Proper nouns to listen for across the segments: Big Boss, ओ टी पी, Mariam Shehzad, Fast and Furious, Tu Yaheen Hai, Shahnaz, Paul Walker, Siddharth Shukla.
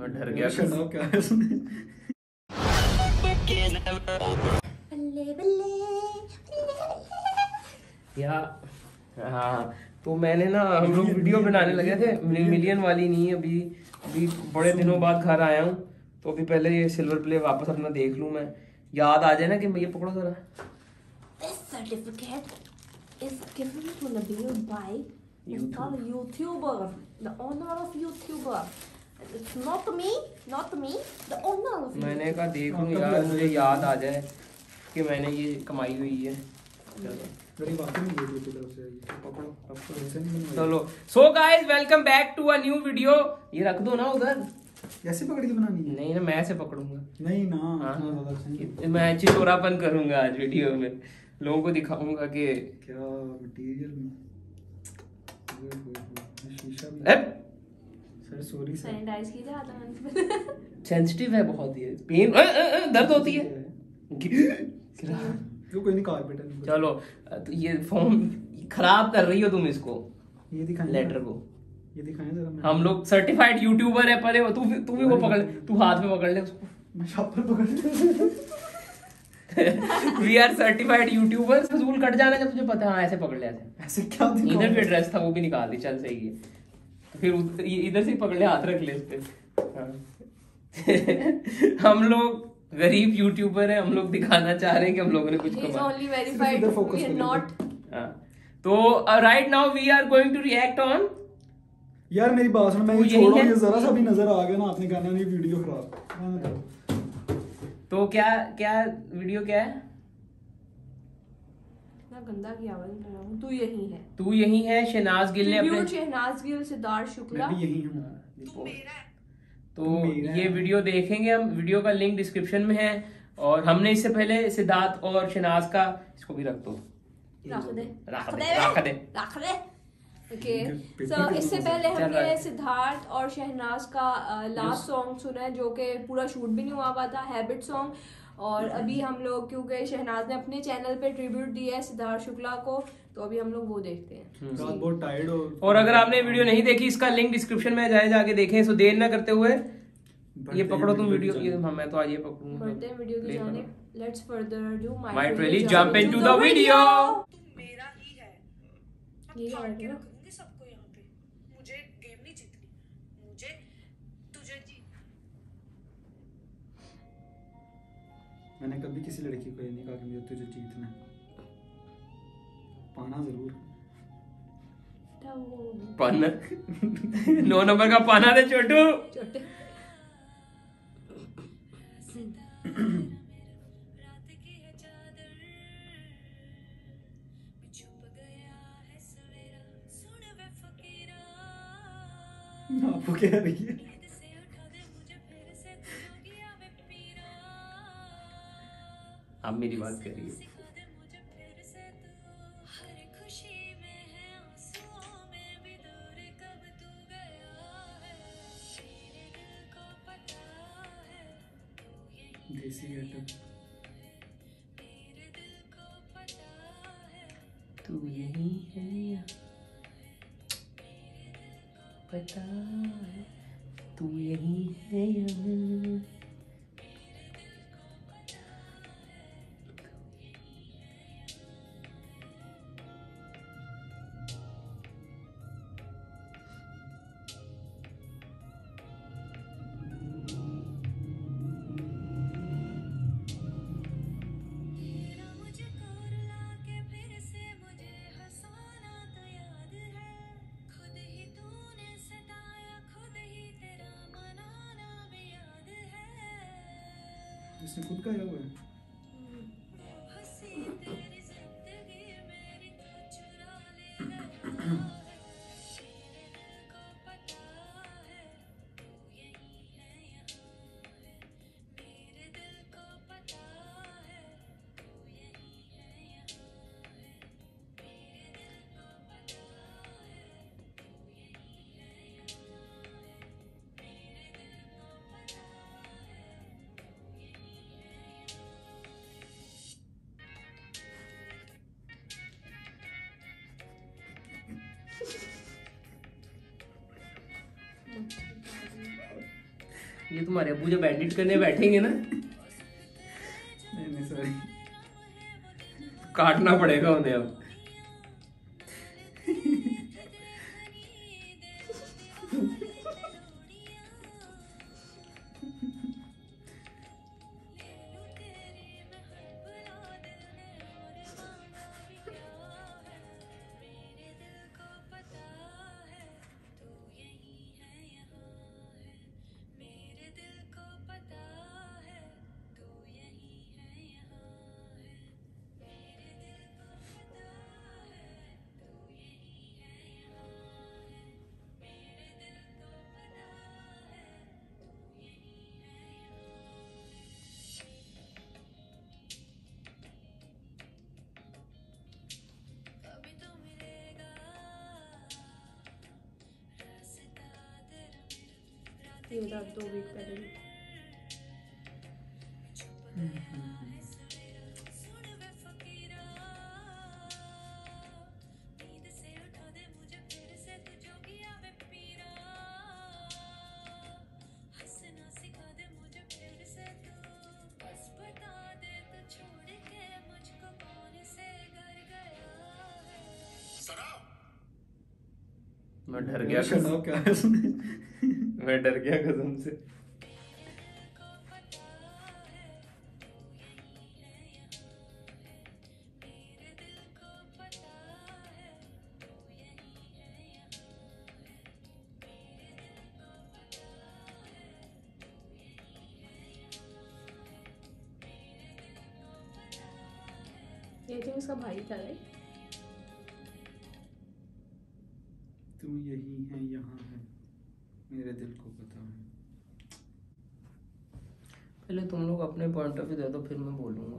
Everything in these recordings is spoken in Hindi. मैं डर गया क्या है सुने या हाँ। तो मैंने ना हम लोग वीडियो बनाने लगे थे, मिलियन वाली नहीं, अभी बड़े दिनों बाद घर आया हूँ तो अभी पहले ये सिल्वर प्ले वापस अपना देख लूँ। मैं याद आ जाए ना कि मैं ये पकड़ो जरा। This certificate is given to Nabil by the YouTuber, the owner of YouTuber. It's not me, the owner of YouTuber. मैंने कहा देख लूँ यार, मुझे याद आ जाए कि मैंने ये कमाई हुई है। चलो so guys welcome back to a new video. ये रख दो ना उधर, कैसे पकड़ के बनानी है? नहीं ना मैं से पकड़ूंगा, नहीं ना मैं चिचोरापन करूंगा आज वीडियो में, लोगों को दिखाऊंगा कि क्या मटेरियल में शीशा सर सॉरी सैनिटाइज कीजिए हाथ में, सेंसिटिव है बहुत ये, पेन दर्द होती है जो कोई नहीं कारपेट। चलो तो ये फॉर्म खराब कर रही हो तुम, इसको ये दिखाएं लेटर को, ये दिखाएं जरा। हम लोग सर्टिफाइड यूट्यूबर है, पर तू भी वो पकड़, तू हाथ में पकड़ ले उसको, मैं शॉपर पकड़ ले। We are certified YouTubers. फजूल कट जाना जब तुझे पता है। हां ऐसे पकड़ ले, ऐसे क्या दिखा, इधर पे एड्रेस था वो भी निकाल दी। चल सही है, फिर इधर से पकड़ ले, हाथ रख ले इस पे। हम लोग गरीब यूट्यूबर है, हम लोग दिखाना चाह रहे हैं कि हम लोगों ने कुछ कमाया। तो right now we are going to react on, यार मेरी बात सुन, मैं ये छोड़ो, ये जरा सा भी नजर आ गया ना आपने कहना ये वीडियो खराब। तो क्या वीडियो क्या है? इतना गंदा किया हुआ। तू यही है शहनाज गिल ने अपने, शहनाज गिल, सिद्धार्थ शुक्ला, मैं भी यही हूं। तो ये वीडियो देखेंगे हम, वीडियो का लिंक डिस्क्रिप्शन में है। और हमने इससे पहले सिद्धार्थ और शहनाज का, इसको भी रख दो, रख दे। ओके सो इससे पहले हमने सिद्धार्थ और शहनाज का लास्ट सॉन्ग सुना है, जो कि पूरा शूट भी नहीं हुआ हुआ था, हैबिट सॉन्ग। और अभी हम लोग, क्योंकि शहनाज ने अपने चैनल पे ट्रिब्यूट दिया है सिद्धार्थ शुक्ला को, तो अभी हम लोग वो देखते हैं। बहुत टायर्ड हो। और अगर आपने वीडियो नहीं देखी, इसका लिंक डिस्क्रिप्शन में जाए, जाके देखें। सो देर ना करते हुए ये पकड़ो तुम वीडियो की, मैं तो आज ये पकड़ूंगा। बढ़ते हैं वीडियो की जाने, let's further do my truly jump into the video. मेरा ही है ये और क्या रखूंगी सबको यहां पे, मुझे गेम नहीं जीतनी, मुझे तुझे जी। मैंने कभी किसी लड़की को ये नहीं कहा कि मुझे तुझे जीतना है, पाना जरूर पाना। 9 नंबर का पाना दे छोटू। आपको क्या रही है? आप मेरी बात कर रही है। तू यही है या पता है, तू यही है या इसने खुद का हुआ है। ये तुम्हारे अबू जब एडिट करने बैठेंगे ना नहीं सॉरी काटना पड़ेगा उन्हें अब। ये बता 2 वीक पहले मैं डर गया क्या है उसने मैं डर गया कसम से। ये तो उसका भाई था रे। तू यही है यहाँ है मेरे दिल को पता है। पहले तुम लोग अपने पॉइंट ऑफ व्यू दे दो फिर मैं बोलूँगा।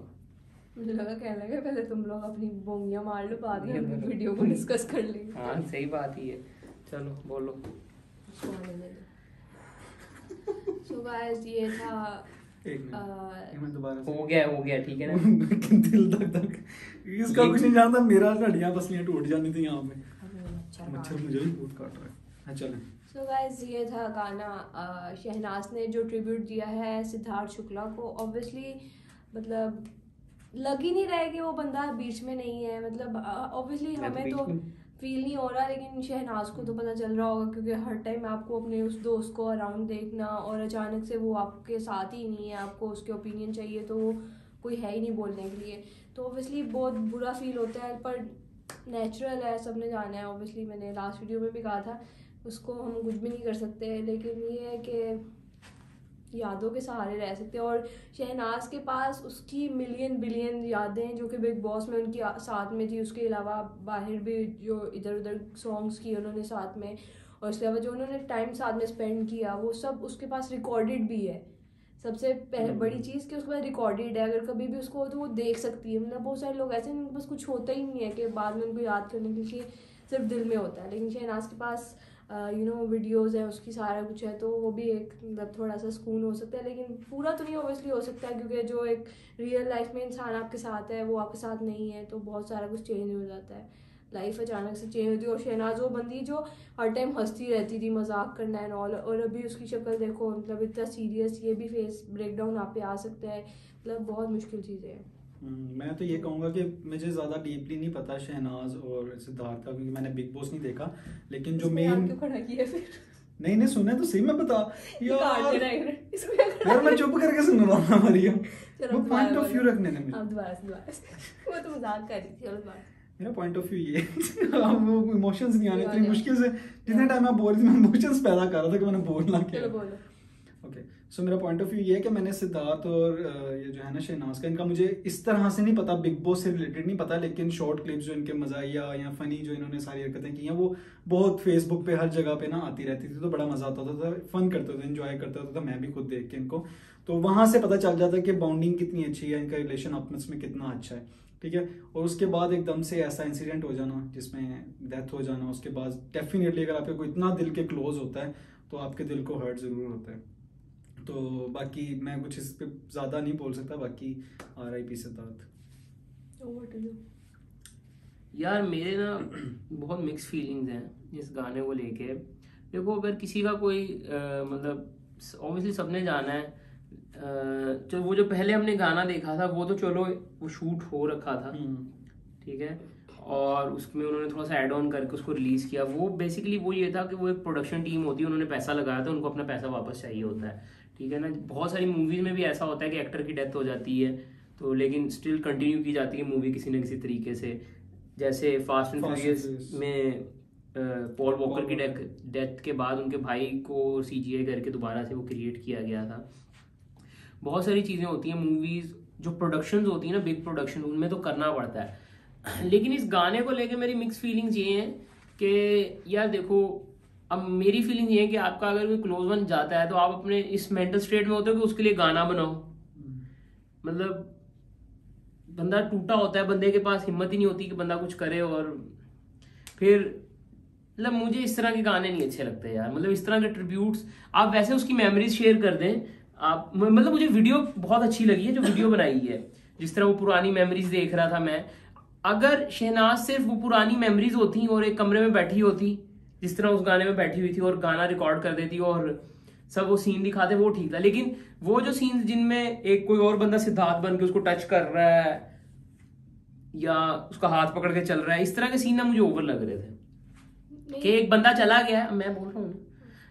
मुझे लगा कहना है पहले तुम लोग अपनी बोंगियाँ मार लो बाद में अपनी वीडियो को डिस्कस कर लेंगे। हाँ सही बात ही है। चलो बोलो। So guys ये था हो गया ठीक है ना। दिल तक इसका कुछ नहीं जानता मेरा हड्डियाँ पसलियाँ टूट जानी थी यहाँ पे। मच्छर मुझे भी बहुत काट रहा है। हाँ चलो। So guys ये था गाना शहनाज ने जो ट्रिब्यूट दिया है सिद्धार्थ शुक्ला को। ऑब्वियसली मतलब लग ही नहीं रहा है कि वो बंदा बीच में नहीं है। मतलब ऑब्वियसली हमें तो फील नहीं हो रहा लेकिन शहनाज को तो पता चल रहा होगा क्योंकि हर टाइम आपको अपने उस दोस्त को अराउंड देखना और अचानक से वो आपके साथ ही नहीं है आपको उसके ओपिनियन चाहिए तो कोई है ही नहीं बोलने के लिए। तो ऑब्वियसली बहुत बुरा फील होता है पर नेचुरल है सबने जाना है। ऑब्वियसली मैंने लास्ट वीडियो में भी कहा था उसको हम कुछ भी नहीं कर सकते लेकिन ये है कि यादों के सहारे रह सकते हैं। और शहनाज के पास उसकी मिलियन बिलियन यादें जो कि बिग बॉस में उनकी साथ में थी उसके अलावा बाहर भी जो इधर उधर सॉन्ग्स किए उन्होंने साथ में और उसके अलावा जो उन्होंने टाइम साथ में स्पेंड किया वो सब उसके पास रिकॉर्डेड भी है। सबसे बड़ी चीज़ कि उसके पास रिकॉर्डेड है अगर कभी भी उसको हो तो वो देख सकती है। मतलब बहुत सारे लोग ऐसे हैं उनके पास कुछ होता ही नहीं है कि बाद में उनको याद करने के लिए सिर्फ दिल में होता है लेकिन शहनाज के पास वीडियोज़ है उसकी सारा कुछ है तो वो भी एक मतलब थोड़ा सा सुकून हो सकता है लेकिन पूरा तो नहीं ऑब्वियसली हो सकता है क्योंकि जो एक रियल लाइफ में इंसान आपके साथ है वो आपके साथ नहीं है तो बहुत सारा कुछ चेंज हो जाता है। लाइफ अचानक से चेंज होती है। और शहनाज वो बंदी जो हर टाइम हंसती रहती थी मजाक करना एंड ऑल और अभी उसकी शक्ल देखो मतलब इतना सीरियस ये भी फेस ब्रेकडाउन आप पे आ सकता है। मतलब बहुत मुश्किल चीज़ें हैं। मैं तो ये कहूँगा कि मुझे ज़्यादा डीपली नहीं पता शहनाज और सिद्धार्थ का क्योंकि मैंने बिग बॉस नहीं देखा लेकिन जो मेन नहीं सुना तो सही मैं बता यार मैं चुप करके सुन रहा हूँ मरिया वो पॉइंट ऑफ व्यू रखने ने वो तो मजाक कर रही थी और मेरा पॉइंट ऑफ व्यू ये वो इमोशंस नहीं आ रहे इतनी मुश्किल से जितने टाइम मैं बोल रही थी मैं इमोशंस पैदा कर रहा था कि मैंने बोलना क्या। ओके सो मेरा पॉइंट ऑफ व्यू ये है कि मैंने सिद्धार्थ और ये जो है ना शहनाज का इनका मुझे इस तरह से नहीं पता बिग बॉस से रिलेटेड नहीं पता लेकिन शॉर्ट क्लिप्स जो इनके मज़ाहिया या फ़नी जो इन्होंने सारी हरकतें की हैं वो बहुत फेसबुक पे हर जगह पे ना आती रहती थी तो बड़ा मज़ा आता होता था फन करते थे इन्जॉय करते होता था मैं भी खुद देख के इनको तो वहाँ से पता चल जाता है कि बॉन्डिंग कितनी अच्छी है इनका रिलेशन आपस में कितना अच्छा है ठीक है। और उसके बाद एकदम से ऐसा इंसिडेंट हो जाना जिसमें डेथ हो जाना उसके बाद डेफिनेटली अगर आपका कोई इतना दिल के क्लोज होता है तो आपके दिल को हर्ट ज़रूर होता है। तो बाकी मैं कुछ इस पे ज़्यादा नहीं बोल सकता। बाकी RIP सिद्धार्थ यार मेरे ना बहुत मिक्स फीलिंग्स हैं इस गाने को लेके। देखो अगर किसी का कोई मतलब ऑब्वियसली सबने जाना है। तो वो जो पहले हमने गाना देखा था वो तो चलो वो शूट हो रखा था, ठीक है, और उसमें उन्होंने थोड़ा सा ऐड ऑन करके उसको रिलीज़ किया। वो बेसिकली वो ये था कि वो एक प्रोडक्शन टीम होती है, उन्होंने पैसा लगाया था, उनको अपना पैसा वापस चाहिए होता है, ठीक है ना। बहुत सारी मूवीज़ में भी ऐसा होता है कि एक्टर की डेथ हो जाती है तो लेकिन स्टिल कंटिन्यू की जाती है मूवी किसी न किसी तरीके से। जैसे फास्ट एंड फ्यूरियस में पॉल वॉकर की डेथ के बाद उनके भाई को CGI करके दोबारा से वो क्रिएट किया गया था। बहुत सारी चीज़ें होती हैं मूवीज़ जो प्रोडक्शंस होती हैं ना, बिग प्रोडक्शन, उनमें तो करना पड़ता है। लेकिन इस गाने को लेके मेरी मिक्स फीलिंग्स ये हैं कि यार देखो, अब मेरी फीलिंग ये है कि आपका अगर कोई क्लोज वन जाता है तो आप अपने इस मेंटल स्टेट में होते हो कि उसके लिए गाना बनाओ। मतलब बंदा टूटा होता है, बंदे के पास हिम्मत ही नहीं होती कि बंदा कुछ करे, और फिर मतलब मुझे इस तरह के गाने नहीं अच्छे लगते यार। मतलब इस तरह के ट्रिब्यूट्स, आप वैसे उसकी मेमोरीज शेयर कर दें आप। मतलब मुझे वीडियो बहुत अच्छी लगी है जो वीडियो बनाई है, जिस तरह वो पुरानी मेमोरीज देख रहा था मैं। अगर शहनाज सिर्फ वो पुरानी मेमोरीज होती और एक कमरे में बैठी होती जिस तरह उस गाने में बैठी हुई थी और गाना रिकॉर्ड कर देती और सब वो सीन दिखाते वो ठीक था। लेकिन वो जो सीन जिनमें एक कोई और बंदा सिद्धार्थ बन के उसको टच कर रहा है या उसका हाथ पकड़ के चल रहा है, इस तरह के सीन ना मुझे ओवर लग रहे थे कि एक बंदा चला गया है, मैं बोल रहा हूँ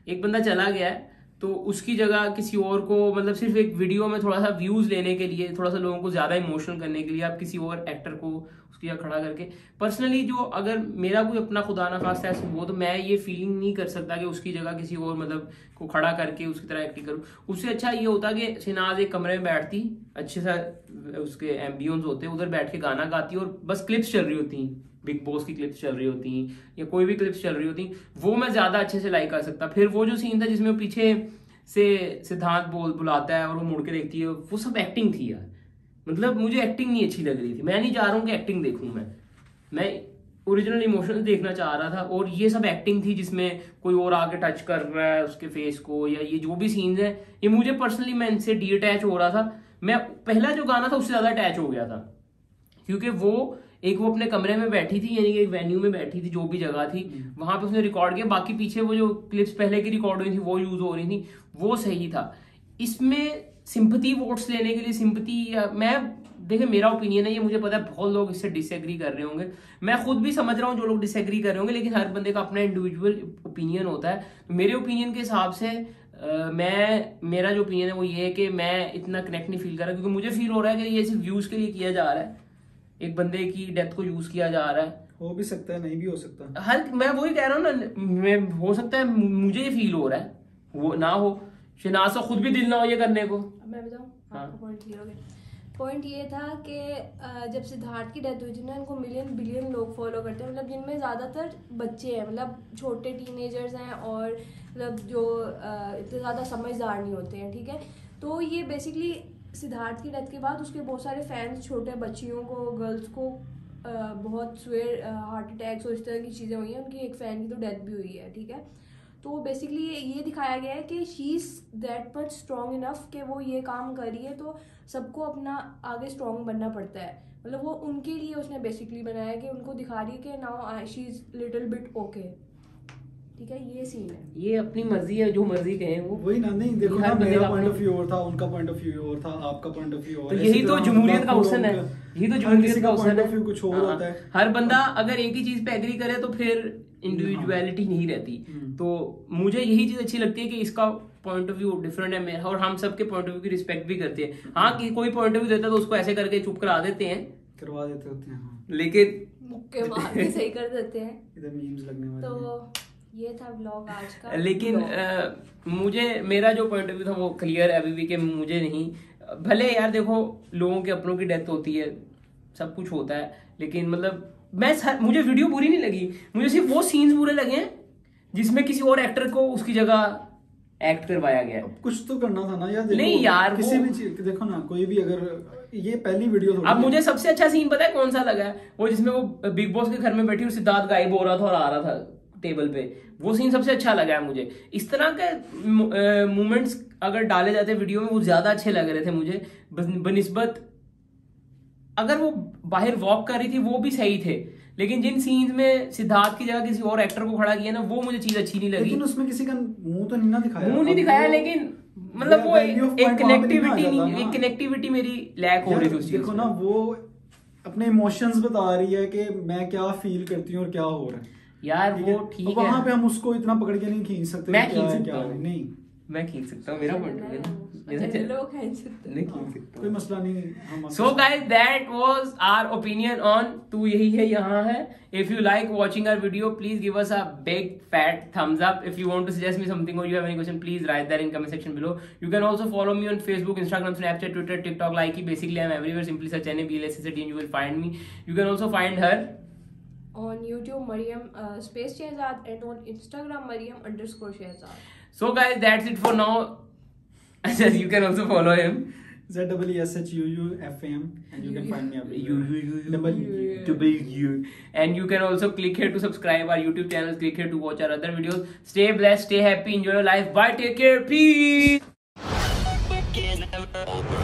एक बंदा चला गया है तो उसकी जगह किसी और को, मतलब सिर्फ एक वीडियो में थोड़ा सा व्यूज लेने के लिए, थोड़ा सा लोगों को ज़्यादा इमोशनल करने के लिए आप किसी और एक्टर को उसकी जगह खड़ा करके। पर्सनली जो अगर मेरा कोई अपना खुदा ना खास है वो, तो मैं ये फीलिंग नहीं कर सकता कि उसकी जगह किसी और मतलब को खड़ा करके उसकी तरह एक्टिंग करूँ। उससे अच्छा ये होता कि शहनाज एक कमरे में बैठती, अच्छे सा उसके एम्बियंस होते, उधर बैठ के गाना गाती और बस क्लिप्स चल रही होती, बिग बॉस की क्लिप्स चल रही होती या कोई भी क्लिप्स चल रही होती, वो मैं ज़्यादा अच्छे से लाइक कर सकता। फिर वो जो सीन था जिसमें पीछे से सिद्धार्थ बुलाता है और वो मुड़ के देखती है, वो सब एक्टिंग थी यार। मतलब मुझे एक्टिंग नहीं अच्छी लग रही थी। मैं नहीं जा रहा हूँ कि एक्टिंग देखूँ, मैं ओरिजिनल इमोशन देखना चाह रहा था और ये सब एक्टिंग थी जिसमें कोई और आके टच कर रहा है उसके फेस को, या ये जो भी सीन्स हैं ये मुझे पर्सनली, मैं इनसे डीअटैच हो रहा था। मैं पहला जो गाना था उससे ज़्यादा अटैच हो गया था क्योंकि वो अपने कमरे में बैठी थी, यानी कि एक वेन्यू में बैठी थी, जो भी जगह थी वहां पे उसने रिकॉर्ड किया। बाकी पीछे वो जो क्लिप्स पहले की रिकॉर्ड हुई थी वो यूज हो रही थी, वो सही था। इसमें सिंपथी वोट्स लेने के लिए सिंपथी, मैं देखिए मेरा ओपिनियन है ये, मुझे पता है बहुत लोग इससे डिसएग्री कर रहे होंगे, मैं खुद भी समझ रहा हूँ जो लोग डिसएग्री कर रहे होंगे, लेकिन हर बंदे का अपना इंडिविजुअल ओपिनियन होता है। मेरे ओपिनियन के हिसाब से मेरा जो ओपिनियन है वो ये है कि मैं इतना कनेक्ट नहीं फील कर रहा क्योंकि मुझे फील हो रहा है कि ये सिर्फ व्यूज के लिए किया जा रहा है, एक बंदे की डेथ को यूज किया जा रहा है। हो भी सकता है, नहीं भी हो सकता। हर मैं वही कह रहा हूँ ना, मैं हो सकता है मुझे ये फील हो रहा है, वो ना हो शहनाज खुद भी दिल ना हो ये करने को। मैं बताऊँ, हाँ पॉइंट क्लियर हो गया। पॉइंट ये था कि जब सिद्धार्थ की डेथ हुई थी ना, इनको मिलियन बिलियन लोग फॉलो करते हैं, मतलब जिनमें ज़्यादातर बच्चे हैं, मतलब छोटे टीनेजर्स हैं और मतलब जो इतने ज़्यादा समझदार नहीं होते हैं, ठीक है। तो ये बेसिकली सिद्धार्थ की डेथ के बाद उसके बहुत सारे फैंस छोटे बच्चियों को, गर्ल्स को बहुत स्वेयर हार्ट अटैक्स और इस तरह की चीज़ें हुई हैं। उनकी एक फ़ैन की तो डेथ भी हुई है, ठीक है। तो बेसिकली ये दिखाया गया है कि she is that but strong enough कि वो ये काम कर रही है, तो सबको अपना आगे स्ट्रॉन्ग बनना पड़ता है। मतलब वो उनके लिए उसने बेसिकली बनाया कि उनको दिखा रही है कि now she is little bit okay, ठीक है। ये सीन है, ये अपनी मर्जी है, जो मर्जी कहें वो वही ना। नहीं देखो ना, मेरा पॉइंट ऑफ व्यू और था, उनका पॉइंट ऑफ व्यू और था, आपका पॉइंट ऑफ व्यू और, तो यही तो जम्हूरियत का हुस्न है, यही तो जम्हूरियत का हुस्न है। कुछ और होता है, हर बंदा अगर एक ही चीज पे एग्री करे तो फिर इंडिविजुअलिटी नहीं रहती। तो मुझे यही चीज अच्छी लगती है कि इसका पॉइंट ऑफ व्यू डिफरेंट है मेरा, और हम सबके पॉइंट ऑफ व्यू की रिस्पेक्ट भी करते हैं। हाँ कि कोई पॉइंट ऑफ व्यू देता है तो उसको ऐसे करके चुप करा देते हैं, करवा देते होते हैं, लेकिन मुक्के मार के सही कर देते हैं, इधर मीम्स लगने वाले। तो ये था व्लॉग आज का। लेकिन मुझे मेरा जो पॉइंट ऑफ व्यू था वो क्लियर है अभी भी कि मुझे नहीं, भले यार देखो लोगों के अपनों की डेथ होती है, सब कुछ होता है, लेकिन मतलब मुझे वीडियो बुरी नहीं लगी, मुझे सिर्फ वो सीन्स बुरे लगे हैं जिसमें किसी और एक्टर को उसकी जगह एक्ट करवाया गया। कुछ तो करना था ना यार। नहीं यार, किसी भी चीज देखो ना, कोई भी अगर ये पहली वीडियो थोड़ी। अब मुझे सबसे अच्छा सीन पता है कौन सा लगा है, वो जिसमें वो बिग बॉस के घर में बैठी और सिद्धार्थ गायब हो रहा था और आ रहा था टेबल पे, वो सीन सबसे अच्छा लगा है मुझे। इस तरह के मोमेंट्स अगर डाले जाते वीडियो में वो ज्यादा अच्छे लग रहे थे मुझे बनिस्बत। अगर वो बाहर वॉक कर रही थी वो भी सही थे, लेकिन जिन सीन्स में सिद्धार्थ की जगह किसी और एक्टर को खड़ा किया ना, वो मुझे चीज अच्छी नहीं लगी। लेकिन उसमें किसी का मुंह तो नहीं ना दिखाया, मुंह नहीं दिखाया, लेकिन मतलब वो एक कनेक्टिविटी मेरी लैक हो रही थी। देखो ना, वो अपने इमोशंस बता रही है कि मैं क्या फील करती हूँ और क्या हो रहा है यार, वो ठीक है। वहां पे हम उसको इतना पकड़ के नहीं खींच सकते। मैं खींच सकता हूं, नहीं मैं खींच सकता हूं, मेरा पॉइंट है ना, चलो खींच सकते, नहीं खींच सकता, कोई मसला नहीं। So guys, that was our opinion on तू यही है यहां है। If you like watching our video, please give us a big fat thumbs up. If you want to suggest me something और you have any question, please write that in comment section below. You can also follow me on Facebook, Instagram, Snapchat, Twitter, TikTok, like ही basically I am everywhere. Simply search NABLSSD you will find me. You can also find her on YouTube Mariam _Shehzad and on Instagram Mariam _Shehzad. So guys, that's it for now. You can also follow him ZESSHUUFAM and you can find me everywhere. And you can also click here to subscribe our YouTube channels. Click here to watch our other videos. Stay blessed, stay happy, enjoy your life. Bye, take care, peace.